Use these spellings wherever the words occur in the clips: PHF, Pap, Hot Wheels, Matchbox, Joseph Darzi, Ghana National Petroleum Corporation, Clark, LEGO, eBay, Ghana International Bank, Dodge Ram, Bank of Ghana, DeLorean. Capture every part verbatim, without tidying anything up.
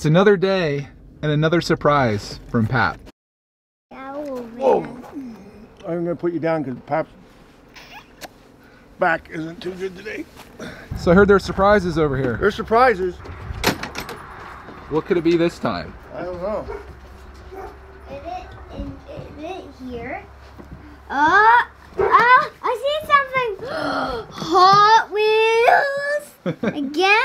It's another day and another surprise from Pap. Whoa! I'm gonna put you down because Pap's back isn't too good today. So I heard there's surprises over here. There's surprises. What could it be this time? I don't know. Is it, is, is it here? Oh, oh, I see something. Hot Wheels again.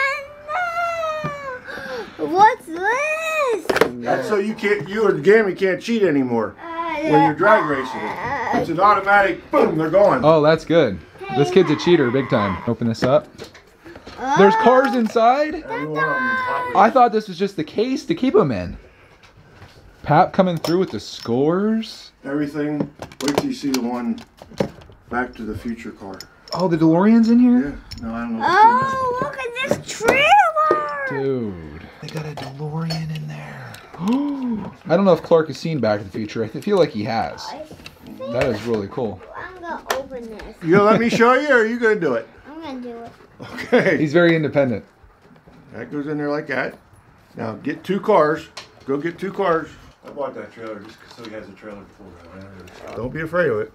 What's this? That's so you can't, you or Gammy can't cheat anymore uh, when you're drag racing. Uh, it's an automatic, boom, they're going. Oh, that's good. Hey, this kid's a cheater, big time. Open this up. Oh, there's cars inside? I thought this was just the case to keep them in. Pap coming through with the scores. Everything. Wait till you see the one Back to the Future car. Oh, the DeLorean's in here? Yeah. No, I don't know. Oh, look at this trailer. Dude. They got a DeLorean in there. I don't know if Clark has seen Back to the Future. I feel like he has. That is really cool. I'm going to open this. You going to let me show you, or are you going to do it? I'm going to do it. Okay. He's very independent. That goes in there like that. Now get two cars. Go get two cars. I bought that trailer just so he has a trailer before. Right? Don't be afraid of it.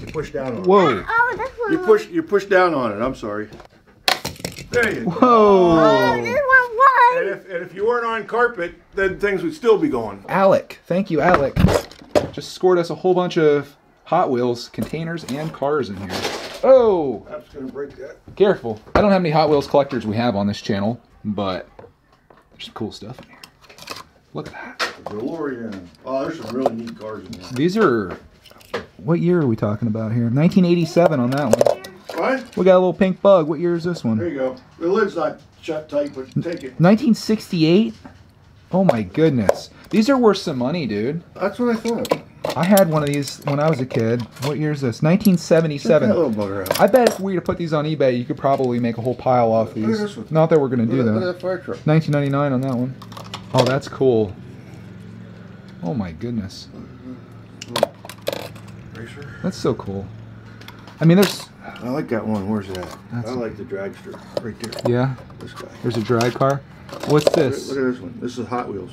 You push down on Whoa. it. Whoa. Oh, that's one. You push, you push down on it. I'm sorry. There you go. Whoa. Oh, this one won. And if, and if you weren't on carpet, then things would still be going. Alec. Thank you, Alec. Just scored us a whole bunch of Hot Wheels containers and cars in here. Oh. I'm just going to break that. Careful. I don't have any Hot Wheels collectors we have on this channel, but there's some cool stuff in here. Look at that. DeLorean. Oh, there's some really neat cars in there. These are, what year are we talking about here? nineteen eighty-seven on that one. What? We got a little pink bug. What year is this one? There you go. The lid's not shut tight, but take it. nineteen sixty-eight? Oh my goodness. These are worth some money, dude. That's what I thought. I had one of these when I was a kid. What year is this? nineteen seventy-seven. That little bugger out. I bet if we were to put these on eBay, you could probably make a whole pile off these. Look at this one. Not that we're going to do that. Look at that fire truck. nineteen ninety-nine on that one. Oh, that's cool. Oh my goodness. Racer. That's so cool. I mean, there's... I like that one. Where's that? That's I like the dragster right there. Yeah. This guy. There's a drag car. What's this? Look at, look at this one. This is Hot Wheels.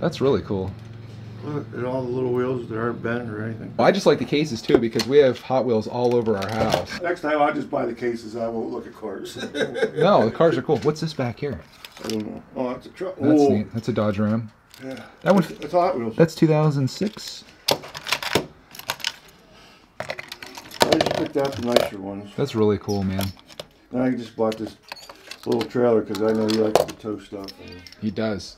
That's really cool. Look at all the little wheels that aren't bent or anything. Well, I just like the cases too because we have Hot Wheels all over our house. Next time I'll just buy the cases. I won't look at cars. No, the cars are cool. What's this back here? I don't know. Oh, that's a truck. That's Whoa. neat. That's a Dodge Ram. Yeah. That one. That's Hot Wheels. That's two thousand six. Out the nicer ones. That's really cool, man. And I just bought this little trailer because I know he likes to tow stuff. He does.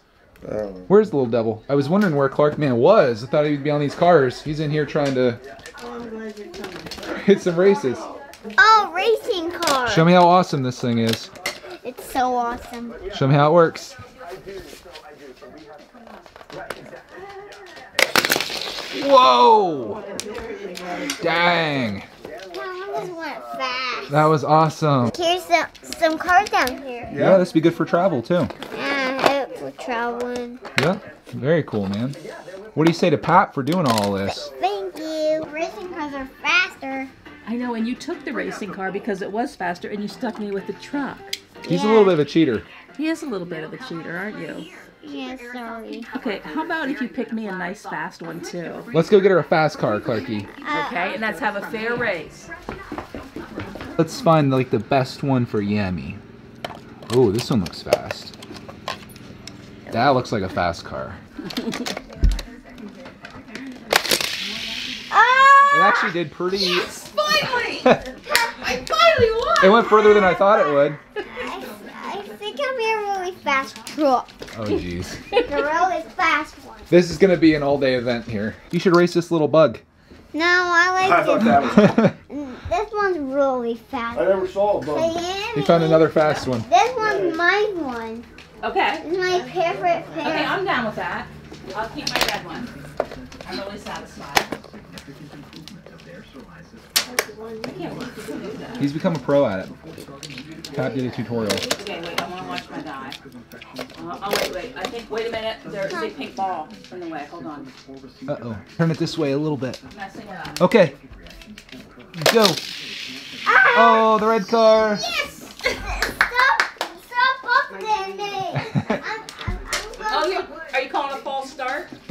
Where's the little devil? I was wondering where Clark Man was. I thought he'd be on these cars. He's in here trying to hit some races. Oh, racing car! Show me how awesome this thing is. It's so awesome. Show me how it works. Whoa! Dang! Fast. That was awesome. Here's some, some cars down here. Yeah, yeah, this would be good for travel too. Yeah, uh, for traveling. Yeah, very cool, man. What do you say to Pap for doing all this? Thank you. Racing cars are faster. I know, and you took the racing car because it was faster, and you stuck me with the truck. He's yeah. a little bit of a cheater. He is a little bit of a cheater, aren't you? Yeah, sorry. Okay, how about if you pick me a nice fast one too? Let's go get her a fast car, Clarky. Uh, okay, and let's have a fair race. Let's find like the best one for Yami. Oh, this one looks fast. That looks like a fast car. It actually did pretty. Yes, finally! I finally won! It went further than I thought it would. I, I think I'm a really fast truck. Oh, jeez. The really fast one. This is gonna be an all-day event here. You should race this little bug. No, I like I thought that one. This one's really fast. I never saw a bug. You found another fast one. This one's my one. Okay. It's my favorite pair. Okay, I'm down with that. I'll keep my red one. I'm really satisfied. He's become a pro at it. Pap did a tutorial. Okay, wait, I want to watch my die. Uh, oh, wait, wait. I think, wait a minute. There is a pink ball in the way. Hold on. Uh-oh. Turn it this way a little bit. I'm messing it up. Okay. Go. Ah, oh, the red car. Yes! Stop, stop up there, Nate.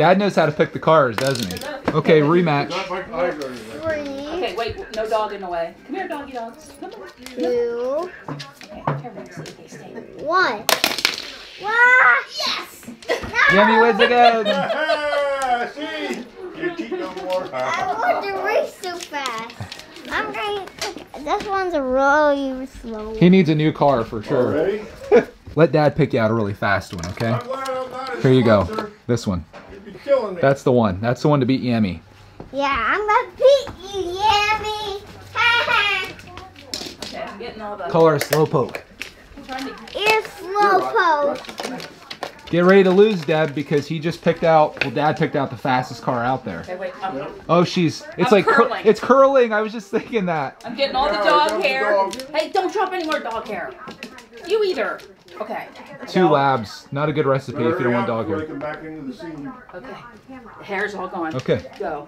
Dad knows how to pick the cars, doesn't he? Okay, rematch. Three. Okay, wait, no dog in the way. Come here, doggy dogs. Come on. Two. One. Wow! Yes! Yummy wins again! See? You keep no more. I want to race so fast. I'm going to... This one's really slow. He needs a new car for sure. Already? Let Dad pick you out a really fast one, okay? I'm glad I'm not a Here you sponsor. Go. This one. You'd be killing me. That's the one. That's the one to beat Yummy. Yeah, I'm going to beat you, Yummy. Ha ha. Okay, I'm getting all the... Call her a slowpoke. It's slowpoke. Get ready to lose, Dad, because he just picked out. Well, Dad picked out the fastest car out there. Okay, wait, um, oh, she's. It's I'm like curling. Cur it's curling. I was just thinking that. I'm getting all the dog yeah, hair. The dog. Hey, don't drop any more dog hair. You either. Okay. Two no. labs. Not a good recipe Better if you don't want dog hair. Back into the scene. Okay. The hair's all gone. Okay. Go.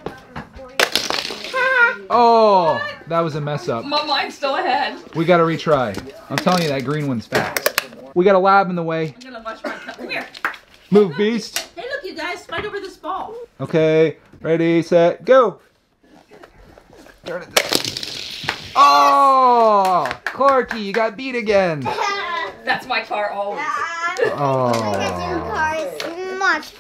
Oh, what? That was a mess up. My mind's still ahead. We gotta retry. I'm telling you, that green one's fast. We got a lab in the way. I'm gonna watch my cup. Come here. Move, hey, beast. Hey, look, you guys, fight over this ball. Okay, ready, set, go. Turn it down. Oh, Clarky, you got beat again. That's my car always. Oh. Your car is much.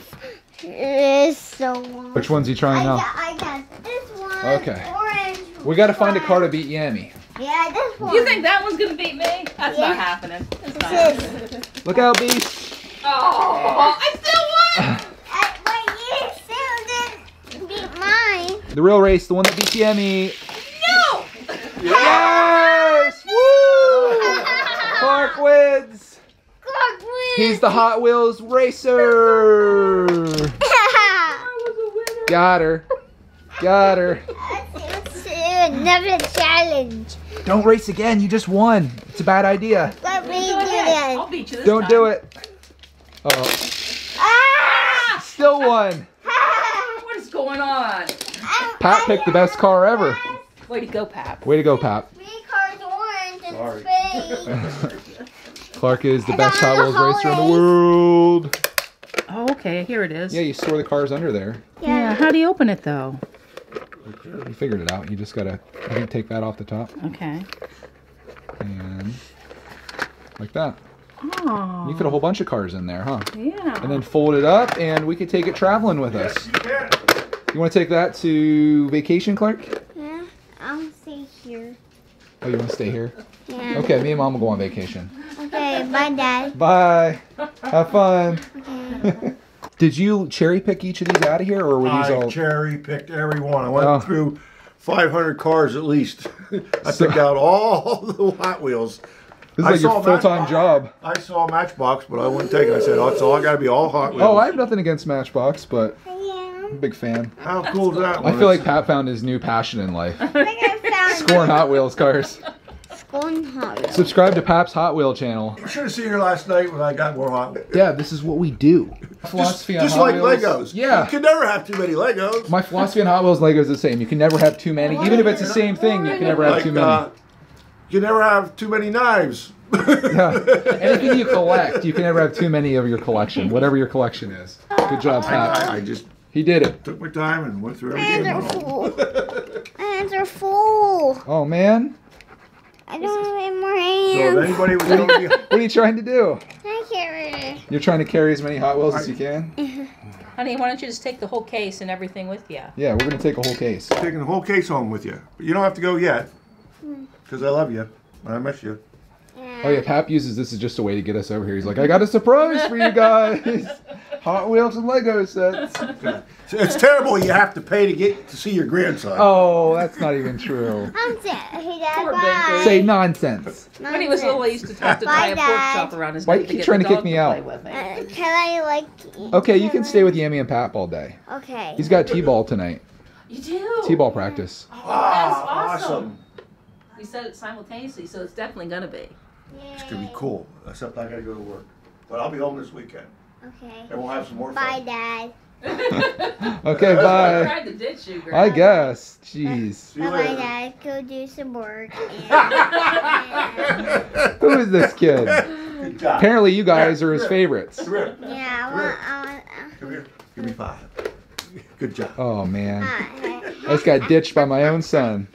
It's so long. Which one's he trying now? I got this one. Okay. We gotta find a car to beat Yummy. Yeah, this one. You think that one's gonna beat me? That's yeah. not happening. That's not happening. Look out, Beast. Oh, I still won! I, but you still didn't beat mine. The real race, the one that beats Yummy. No! Yes! Woo! Clark wins! Clark wins! He's the Hot Wheels racer! Got her. Got her. Another challenge. Don't race again. You just won. It's a bad idea. Let me do it. I'll beat you this Don't time. do it. Oh. Ah! Still won. What is going on? Pap picked the best car ever. Way to go, Pap. Way to go, Pap. Three cars orange and space. Clark is the best Hot Wheels racer in the world. Oh, okay. Here it is. Yeah, you store the cars under there. Yeah. yeah. How do you open it though? You figured it out. You just gotta, I think, take that off the top. Okay. And like that. Oh. You put a whole bunch of cars in there, huh? Yeah. And then fold it up, and we could take it traveling with yes, us. You can. You want to take that to vacation, Clark? Yeah, I'll stay here. Oh, you want to stay here? Yeah. Okay, me and Mom will go on vacation. Okay, bye, Dad. Bye. Have fun. Okay. Did you cherry pick each of these out of here, or were these I all? I cherry picked every one. I went oh. through five hundred cars at least. I so... picked out all the Hot Wheels. This is I like your full-time job. I saw Matchbox, but I wouldn't take it. I said, "Oh, it's all got to be all Hot Wheels." Oh, I have nothing against Matchbox, but I'm a big fan. How cool is that? One? I feel like Pat found his new passion in life. I think I found scoring Hot Wheels cars. Scoring Hot Wheels. Subscribe to Pap's Hot Wheel channel. You should have seen her last night when I got more Hot Wheels. Yeah, this is what we do. Philosophy just, on just Hot like Wheels. Legos. Yeah. You can never have too many Legos. My philosophy on Hot Wheels and Legos is the same. You can never have too many. Even if it's the same thing, you can never have like, too many. Uh, you can never have too many knives. Yeah. Anything you collect, you can never have too many of your collection, whatever your collection is. Good job, Pat. I, I, I just he did it. Took my time and went through everything. My hands are full. My hands are full. Oh, man. I don't have any more hands. So if anybody was going to be... What are you trying to do? I carry. You're trying to carry as many Hot Wheels I... as you can? Honey, why don't you just take the whole case and everything with you? Yeah, we're going to take a whole case. I'm taking the whole case home with you. But you don't have to go yet. Because I love you. I miss you. Yeah. Oh, yeah. Pap uses this as just a way to get us over here. He's like, I got a surprise for you guys. Hot Wheels and Lego sets. It's terrible you have to pay to get to see your grandson. Oh, that's not even true. I'm sorry. Say nonsense. nonsense. When he was little, I used to have to tie a pork chop around his neck. Why do you keep trying to kick me out? Because I like. Okay, you can stay with Yummy and Pap all day. Okay. He's got t-ball tonight. You do? T-ball practice. Oh, that's awesome. awesome. We said it simultaneously, so it's definitely going to be. Yay. It's going to be cool, except I got to go to work. But I'll be home this weekend. Okay. And we'll have some more bye, fun. Dad. Okay, bye. I tried to ditch you, girl. I guess. Jeez. Bye, bye, Dad. Go do some work. And... Who is this kid? Apparently, you guys yeah, are his here. favorites. Come here. Yeah, I want. Come here. I want, uh... Come here. Give me five. Good job. Oh, man. I just got ditched by my own son.